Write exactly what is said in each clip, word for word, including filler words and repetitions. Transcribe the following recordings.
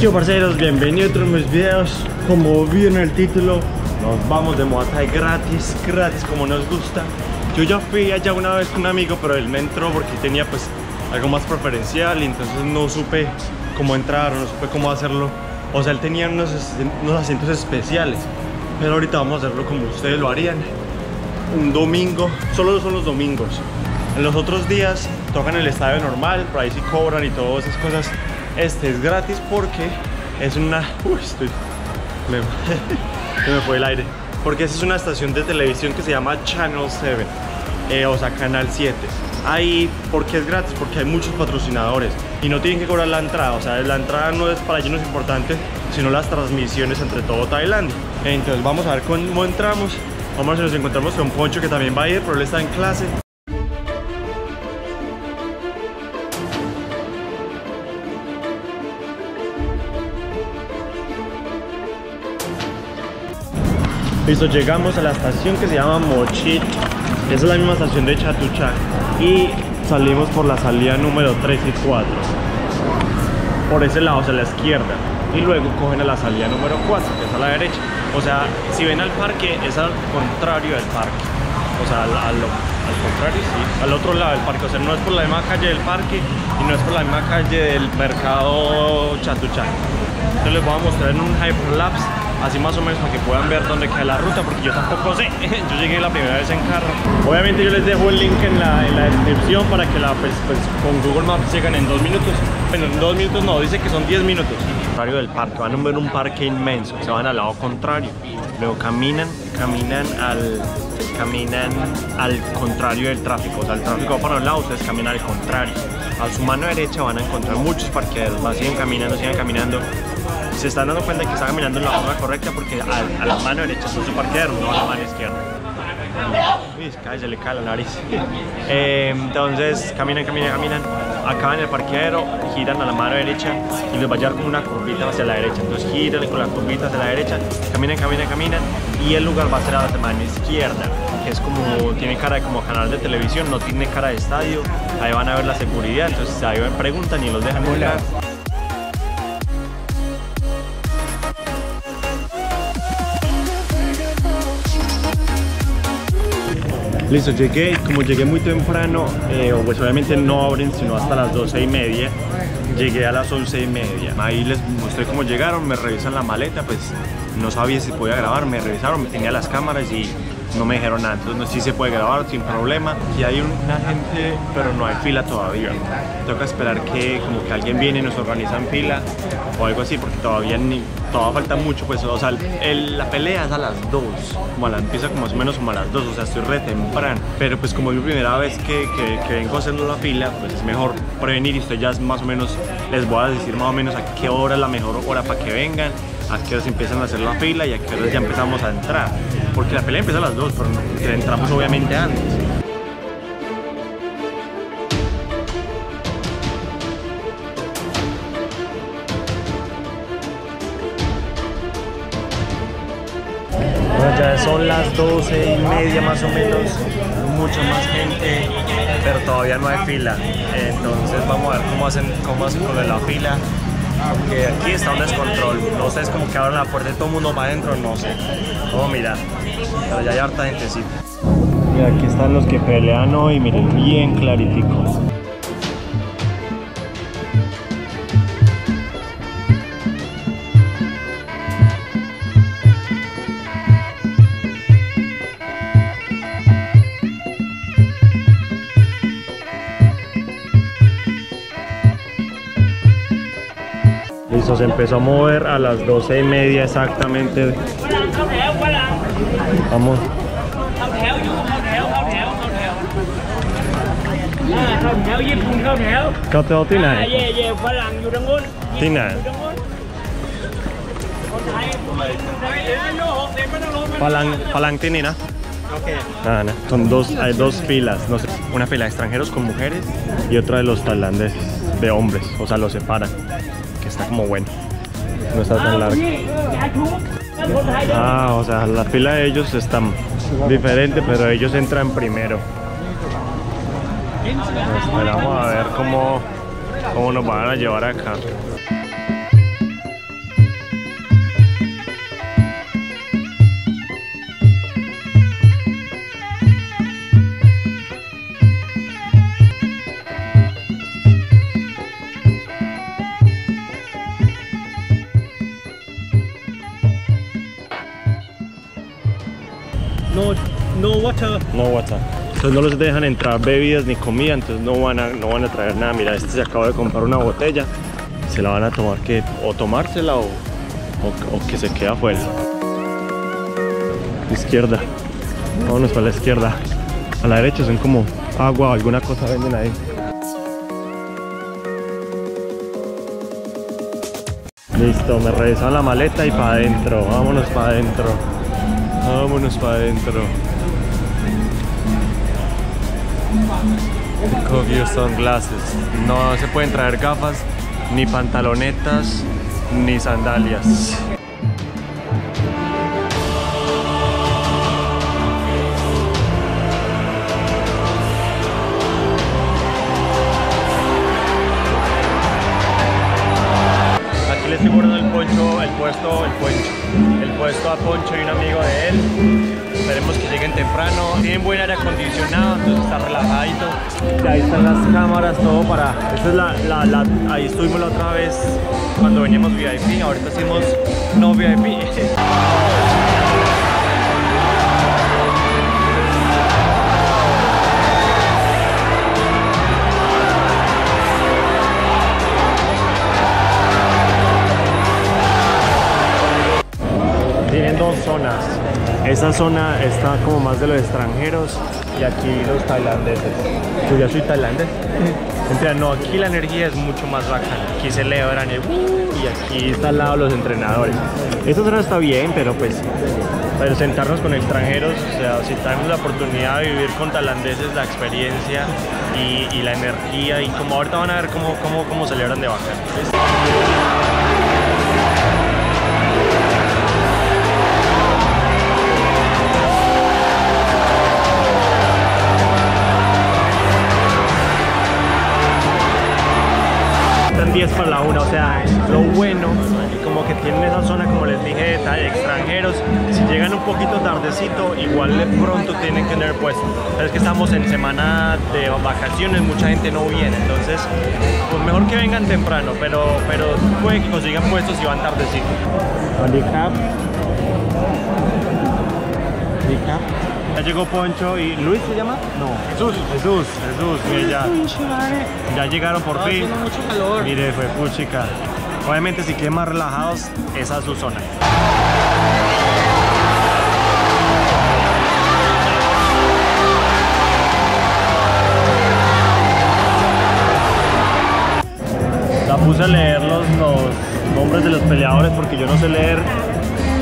¿Qué parceros? Bienvenidos a otros mis videos. Como vieron el título, nos vamos de Muay Thai gratis, gratis como nos gusta. Yo ya fui allá una vez con un amigo, pero él me entró porque tenía pues algo más preferencial y entonces no supe cómo entrar, no supe cómo hacerlo. O sea, él tenía unos, unos asientos especiales, pero ahorita vamos a hacerlo como ustedes lo harían. Un domingo, solo son los domingos. En los otros días tocan el estadio normal, por ahí sí cobran y todas esas cosas. Este es gratis porque es una... Uy, estoy... Me... me fue el aire. Porque esta es una estación de televisión que se llama Channel siete, eh, o sea, Canal siete. Ahí, porque es gratis, porque hay muchos patrocinadores y no tienen que cobrar la entrada. O sea, la entrada no es para ellos, no es importante, sino las transmisiones entre todo Tailandia. Entonces vamos a ver cómo entramos. Vamos a ver si nos encontramos con Poncho, que también va a ir, pero él está en clase. Listo, llegamos a la estación que se llama Mochit. Esa es la misma estación de Chatuchak. Y salimos por la salida número tres y cuatro. Por ese lado, o sea, a la izquierda. Y luego cogen a la salida número cuatro, que es a la derecha. O sea, si ven al parque, es al contrario del parque. O sea, al, al, al contrario, sí. Al otro lado del parque. O sea, no es por la misma calle del parque y no es por la misma calle del mercado Chatuchak. Entonces les voy a mostrar en un hyperlapse, así más o menos para que puedan ver dónde queda la ruta, porque yo tampoco sé. Yo llegué la primera vez en carro. Obviamente yo les dejo el link en la, en la descripción para que la, pues, pues, con Google Maps llegan en dos minutos. Bueno, en dos minutos no, dice que son diez minutos. Contrario del parque, van a ver un parque inmenso, se van al lado contrario. Luego caminan, caminan al, caminan al contrario del tráfico. O sea, el tráfico va para un lado, ustedes caminan al contrario. A su mano derecha van a encontrar muchos parqueaderos, más siguen caminando, siguen caminando. Se están dando cuenta que están caminando en la hora correcta porque a, a la mano derecha son su parqueadero, no a la mano izquierda. Uy, cállate, le cae la nariz. eh, entonces caminan, caminan, caminan, acaban en el parqueadero, giran a la mano derecha y les va a llevar como una curvita hacia la derecha. Entonces giran con la curvita hacia la derecha, caminan, caminan, caminan y el lugar va a ser a la mano izquierda, que es como, tiene cara de como canal de televisión, no tiene cara de estadio. Ahí van a ver la seguridad, entonces ahí preguntan y los dejan entrar. Listo, llegué, como llegué muy temprano, eh, pues obviamente no abren sino hasta las doce y media, llegué a las once y media, ahí les mostré cómo llegaron, me revisan la maleta, pues no sabía si podía grabar, me revisaron, me tenía las cámaras y no me dijeron nada, entonces no, sí se puede grabar sin problema. Y hay una gente, pero no hay fila todavía, toca esperar que como que alguien viene y nos organizan fila o algo así, porque todavía ni, todavía falta mucho, pues, o sea, el, la pelea es a las dos, como a la, empieza como más o menos como a las dos, o sea, estoy re temprano, pero pues como es mi primera vez que, que, que vengo haciendo la fila, pues es mejor prevenir, y ustedes ya más o menos, les voy a decir más o menos a qué hora es la mejor hora para que vengan, a qué horas empiezan a hacer la fila y a qué horas ya empezamos a entrar, porque la pelea empieza a las dos, pero entramos obviamente antes. Bueno, ya son las doce y media más o menos, mucha más gente, pero todavía no hay fila, entonces vamos a ver cómo hacen, cómo hacen con la fila. Porque aquí está un descontrol, no sé, es como que abren la puerta y todo el mundo va adentro, no sé. Oh, mira, pero ya hay harta gentecita. Mira, aquí están los que pelean hoy, miren, bien clariticos. Listo, se empezó a mover a las doce y media exactamente. Vamos. Okay. Ah, no. Son dos, hay dos filas, no sé, una fila de extranjeros con mujeres y otra de los tailandeses de hombres, o sea, los separan, que está como bueno, no está tan larga. Ah, o sea, la fila de ellos está diferente, pero ellos entran primero. Pues esperamos a ver cómo, cómo nos van a llevar acá. no, no water. No water. Entonces no los dejan entrar bebidas ni comida, entonces no van a, no van a traer nada. Mira, este se acaba de comprar una botella, se la van a tomar, que o tomársela o, o, o que se queda afuera. Izquierda, vámonos para la izquierda. A la derecha son como agua o alguna cosa venden ahí. Listo, me revisaron la maleta y para adentro, vámonos para adentro, vámonos para adentro. Pick up your sunglasses. No se pueden traer gafas, ni pantalonetas, ni sandalias. Estoy guardando el poncho, el puesto, el poncho, el puesto a Poncho y un amigo de él. Esperemos que lleguen temprano. Tienen buen aire acondicionado, entonces está relajadito. Ahí están las cámaras, todo para. Esta es la, la, la. Ahí estuvimos la otra vez cuando veníamos V I P. Ahorita hicimos no V I P. Dos zonas. Esa zona está como más de los extranjeros y aquí los tailandeses. Yo ya soy tailandés. Entonces, no, aquí la energía es mucho más bacana. Aquí se celebran el... y aquí está al lado los entrenadores. Esta zona está bien, pero pues pero sentarnos con extranjeros, o sea, si tenemos la oportunidad de vivir con tailandeses la experiencia y, y la energía y como ahorita van a ver cómo, cómo, cómo celebran de bacana. diez para la una, o sea, lo bueno como que tienen esa zona, como les dije, de extranjeros. Si llegan un poquito tardecito, igual de pronto tienen que tener puesto. Es que estamos en semana de vacaciones, mucha gente no viene, entonces pues mejor que vengan temprano, pero, pero puede que consigan puestos si van tardecito. Ya llegó Poncho y Luis, ¿se llama? No, Jesús, Jesús, Jesús, mire ya. Ya llegaron por fin. Mucho calor. Mire, fue puchica. Obviamente si quieren más relajados, esa es su zona. La puse a leer los, los nombres de los peleadores porque yo no sé leer.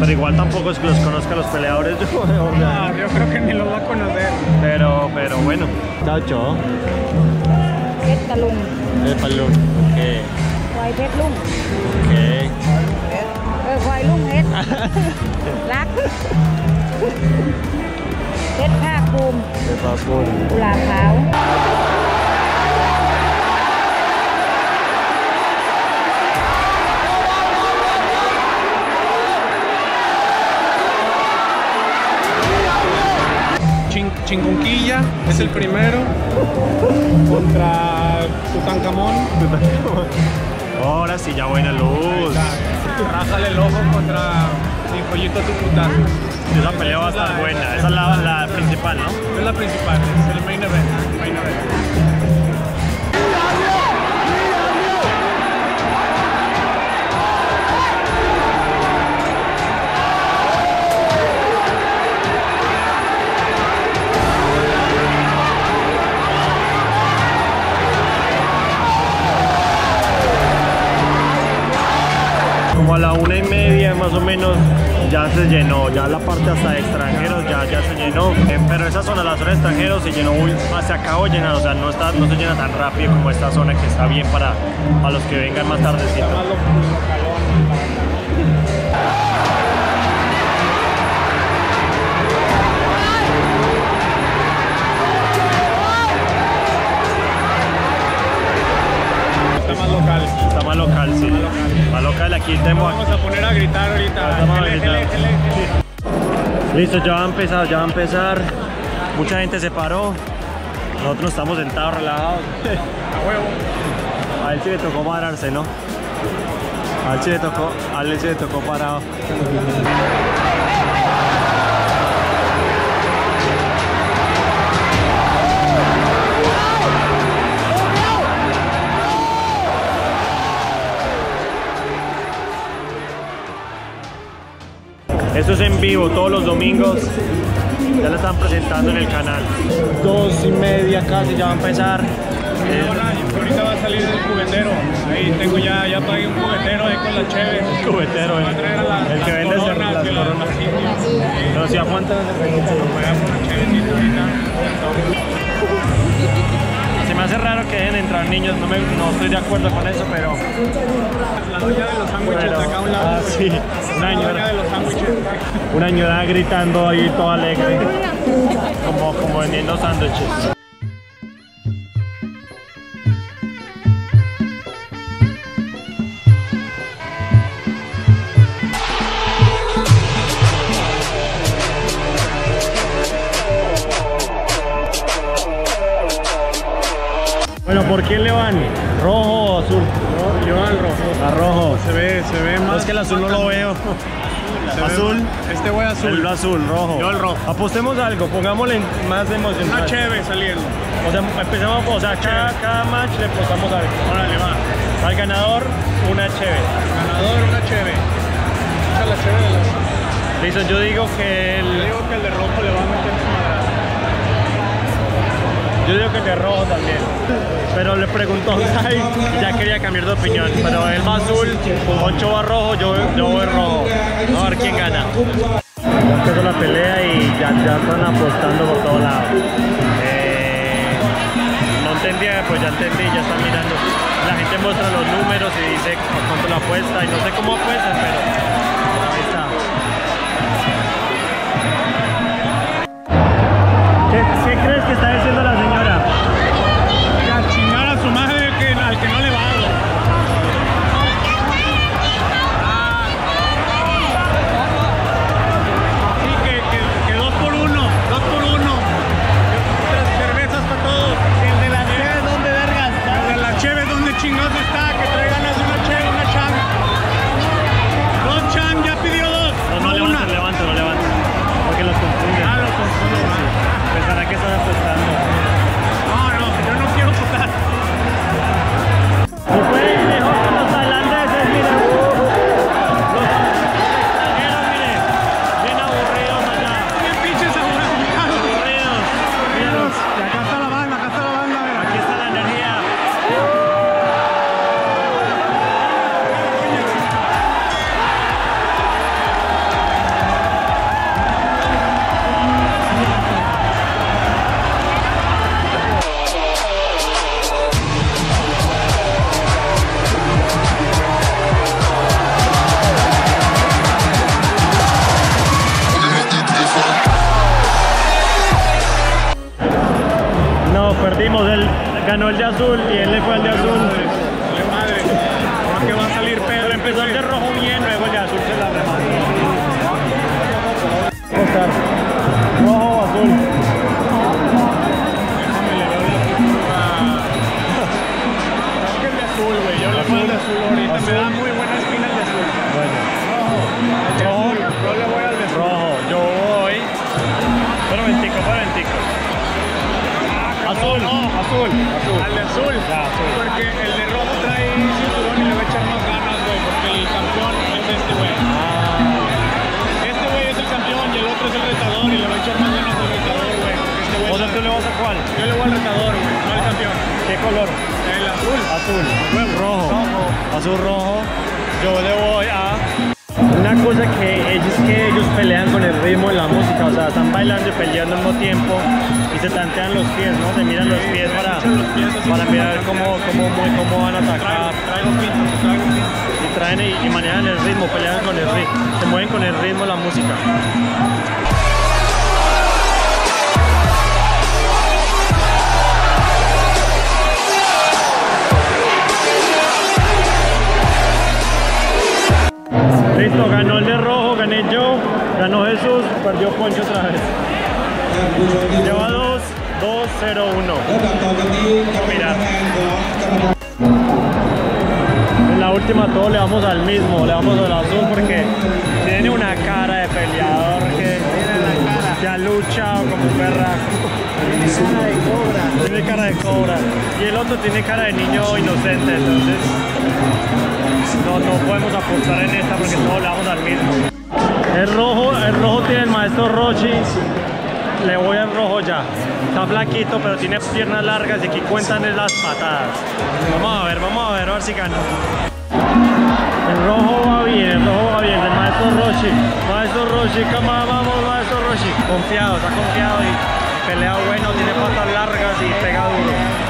Pero igual tampoco es que los conozca los peleadores. Yo, no, yo creo que ni los va a conocer. Pero, pero bueno. Chao, chao. El talón. El talón. ¿Qué? Guay de lum. ¿Qué? Guay lum es. Lac. Es pacum. Es pacum. La pau. Chingunquilla es el primero contra Tutankamón. Ahora sí, ya buena luz. Rájale el ojo contra mi pollito Tutankamón. Esa pelea va a estar buena. Esa es la, la principal, ¿no? Es la principal, es el main event. El main event. Como a la una y media más o menos ya se llenó, ya la parte hasta de extranjeros ya, ya se llenó, eh, pero esa zona, la zona de extranjeros se llenó, se acabó de llenar, o sea no, está, no se llena tan rápido como esta zona que está bien para, para los que vengan más tardecito. Está más local, sí. Más local, más local aquí tenemos. Vamos a poner a gritar ahorita. Vamos a gritar. L, L, L, L. Listo, ya va a empezar, ya va a empezar. Mucha gente se paró. Nosotros estamos sentados, relajados. A huevo. A él sí le tocó pararse, ¿no? A él sí le tocó, a él sí le tocó parado. Esto es en vivo todos los domingos. Ya la están presentando en el canal. Dos y media casi, ya va a empezar. Eh, ahora, ahorita va a salir el cubetero. Ahí tengo ya, ya pagué un cubetero ahí con la cheve. El cubetero, eh. La, el que vende las coronas. Las coronas. Pero si aguantan, se me hace raro que dejen entrar niños, no, me, no estoy de acuerdo con eso, pero... La doña de los sándwiches bueno, acá a un lado. Ah, sí, un año. La doña de los sándwiches. Una ñora gritando ahí toda alegre, como, como vendiendo sándwiches. Bueno, ¿por quién le van? ¿Rojo o azul? No, yo al rojo. A rojo. Se ve, se ve más. Es que el azul no lo veo. Azul. azul. Este güey azul. El azul, rojo. Yo el rojo. Apostemos algo, pongámosle más emoción. Una chévere saliendo. O sea, empecemos, o sea, cada, cada match le apostamos algo. Órale, va. Al ganador, una chévere. Ganador, una chévere. Echa la chévere de la... Listo, yo digo que el... Yo digo que el de rojo le va a meter su madrazo. Yo digo que te robo también, pero le preguntó y ya quería cambiar de opinión, pero él va azul, Poncho va rojo, yo, yo voy rojo, a ver quién gana. Ya empezó la pelea y ya, ya están apostando por todos lados. Eh, no entendía, pues ya entendí, ya están mirando. La gente muestra los números y dice cuánto la apuesta y no sé cómo apuestan, pero ahí está. ¿Qué, qué crees que está diciendo la señora? Que no le va a dar. Sí, que, que, que dos por uno, dos por uno. Tres cervezas para todos. El de la cheve, ¿dónde vergas? El de la cheve, ¿dónde chingados está? Que trae ganas de una cheve, una cham. Dos cham, ya pidió dos. No, no, no levanten, levanten, no levanten. Porque los confunden. Ah, los confunden. Sí. Pues para qué están apostando. No, no, yo no quiero apostar. Y fue mejor que los tailandeses, miren. Los extranjeros, miren. Bien aburridos allá. Bien pinches aburridos. Aburridos. Miren. Y acá está la banda, acá está la banda, miren. Aquí está la energía. Perdimos, él ganó el de azul y él le fue al de azul. ¡Qué madre! ¿Por qué va a salir Pedro? Empezó el de rojo bien, luego el de azul se la remata. ¿Rojo o azul? Déjame le veo la pintura. Es que el de azul, güey. Yo le fui al de azul ahorita. Me da muy buena espina el de azul. Bueno. Rojo. Yo le voy al de azul. Rojo. Yo voy. Pero ventico, pero ventico. Azul, no, azul, azul. Al de azul, ya, azul. Porque el de rojo trae cinturón y le va a echar más ganas, güey, porque el campeón es este güey. Ah. Este güey es el campeón y el otro es el retador y le va a echar más ganas al retador, güey. Este ¿O sea, tú le vas a cuál? Yo le voy al retador, güey, no al campeón. ¿Qué color? El azul. Azul. Bueno, rojo. rojo. Azul rojo. Yo le voy a... Una cosa que ellos, que ellos pelean con el ritmo de la música, o sea, están bailando y peleando al mismo tiempo y se tantean los pies, ¿no? Se miran los pies para, para mirar cómo, cómo, cómo van a atacar. Y traen y, y manejan el ritmo, pelean con el ritmo, se mueven con el ritmo de la música. Listo, ganó el de rojo, gané yo, ganó Jesús, perdió Poncho otra vez. Lleva dos, dos, cero, uno. Mira. En la última todos le vamos al mismo, le vamos al azul porque tiene una cara de peleador que ya lucha o como perra. Tiene cara de cobra. Tiene cara de cobra. Y el otro tiene cara de niño inocente, entonces... No, no podemos apostar en esta porque todos le vamos al mismo. El rojo, el rojo tiene el maestro Roshi. Le voy al rojo ya. Está flaquito, pero tiene piernas largas y aquí cuentan las patadas. Vamos a ver, vamos a ver, a ver si gana. El rojo va bien, el rojo va bien. El maestro Roshi. Maestro Roshi, cama, vamos, maestro Roshi. Confiado, está confiado y pelea bueno, tiene patas largas y pega duro.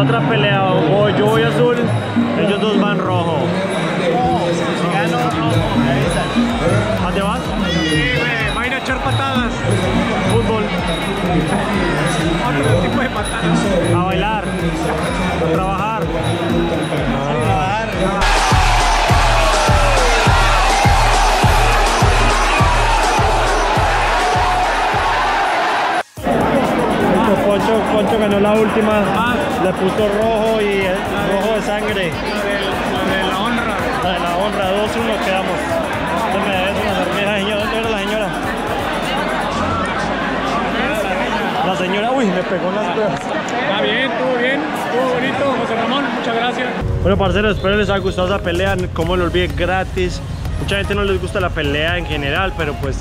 Otra pelea, o yo voy azul, ellos dos van rojo. Gano rojo, me avisan. ¿A te vas? Sí, me va a ir a echar patadas. Fútbol. Otro tipo de patadas. A bailar. A trabajar. A trabajar. Poncho, Poncho ganó la última, ah, le puso rojo y el rojo de sangre. La de la honra. La de la honra, dos uno quedamos. ¿Dónde era la señora? La señora, uy, me pegó en las cuerdas. Está bien, estuvo bien, estuvo bonito, José Ramón, muchas gracias. Bueno, parceros, espero les haya gustado esa pelea, como lo olvidé, gratis. Mucha gente no les gusta la pelea en general, pero pues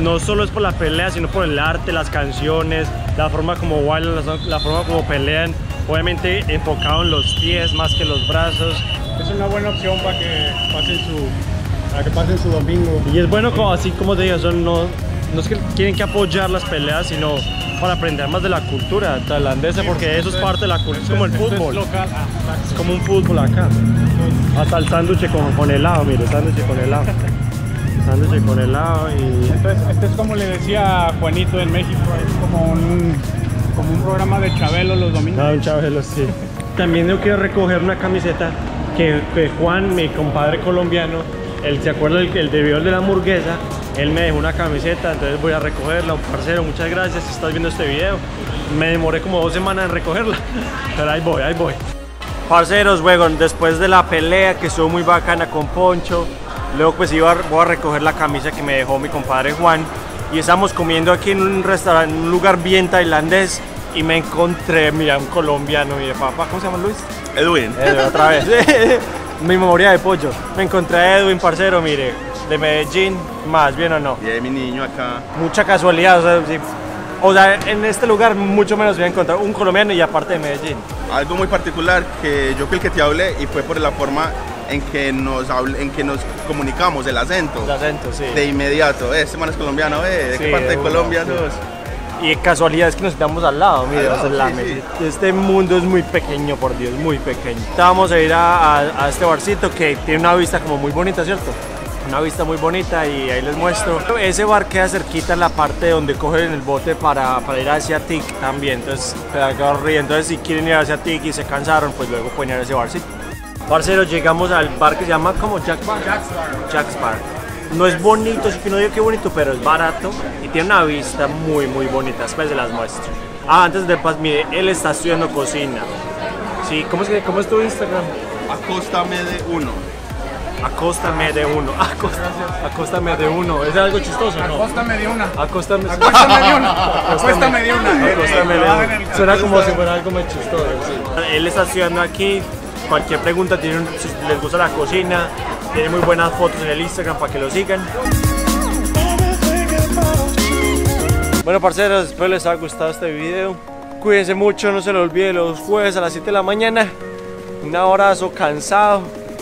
no solo es por la pelea, sino por el arte, las canciones, la forma como bailan, la forma como pelean, obviamente enfocado en los pies más que los brazos. Es una buena opción para que pasen su, para que pasen su domingo. Y es bueno, como, así como te digo, son, no, no es que tienen que apoyar las peleas, sino para aprender más de la cultura tailandesa, sí, porque eso es parte de la cultura, es como el fútbol, es, ah, es como un fútbol acá. Hasta el sándwich con, con helado, mire, sándwich con helado. Sándwich con helado y... Entonces, este es como le decía Juanito en México, es como un, como un programa de Chabelo los domingos. Ah, un Chabelo, sí. También yo quiero recoger una camiseta que, que Juan, mi compadre colombiano, él se acuerda el, el de viol de la hamburguesa, él me dejó una camiseta, entonces voy a recogerla. Parcero, muchas gracias si estás viendo este video. Me demoré como dos semanas en recogerla, pero ahí voy, ahí voy. Parceros, luego, después de la pelea que estuvo muy bacana con Poncho, luego pues iba a, voy a recoger la camisa que me dejó mi compadre Juan y estamos comiendo aquí en un restaurante, un lugar bien tailandés y me encontré, mira, un colombiano, mira, papá, ¿cómo se llama Luis? Edwin. Edwin, otra vez. Mi memoria de pollo. Me encontré a Edwin, parcero, mire, de Medellín, más bien o no. Y ahí mi niño acá. Mucha casualidad, o sea, sí, o sea, en este lugar mucho menos voy a encontrar un colombiano y aparte de Medellín. Algo muy particular que yo creo que te hablé y fue por la forma en que nos hable, en que nos comunicamos, el acento. El acento, sí. De inmediato, eh, este man es colombiano, eh, ¿de sí, qué parte de, de Colombia sos? Sí. Y casualidad es que nos estamos al lado, mira, al lado, sí, sí. Este mundo es muy pequeño, por Dios, muy pequeño. Vamos a ir a, a, a este barcito que tiene una vista como muy bonita, ¿cierto? Una vista muy bonita y ahí les muestro. Ese bar queda cerquita en la parte donde cogen el bote para, para ir hacia Tic también, entonces, entonces si quieren ir hacia Tic y se cansaron, pues luego pueden ir a ese barcito. Parceros, llegamos al bar que se llama como Jack's Bar. Jack's Bar. Jack's Bar. No es bonito, es que no digo que bonito, pero es barato y tiene una vista muy, muy bonita. Después se las muestro. Ah, antes de pasar, mire, él está estudiando cocina. Sí, ¿cómo es, que, cómo es tu Instagram? Acóstame de uno. Acóstame de uno. Acóstame de uno. ¿Es algo chistoso, no? Acóstame de una. Acóstame de una. Acóstame de una. Suena como si fuera algo muy chistoso. Él está estudiando aquí. Cualquier pregunta, tiene un, si les gusta la cocina, tiene muy buenas fotos en el Instagram para que lo sigan. Bueno, parceros, espero les haya gustado este video. Cuídense mucho, no se lo olviden los jueves a las siete de la mañana. Un abrazo cansado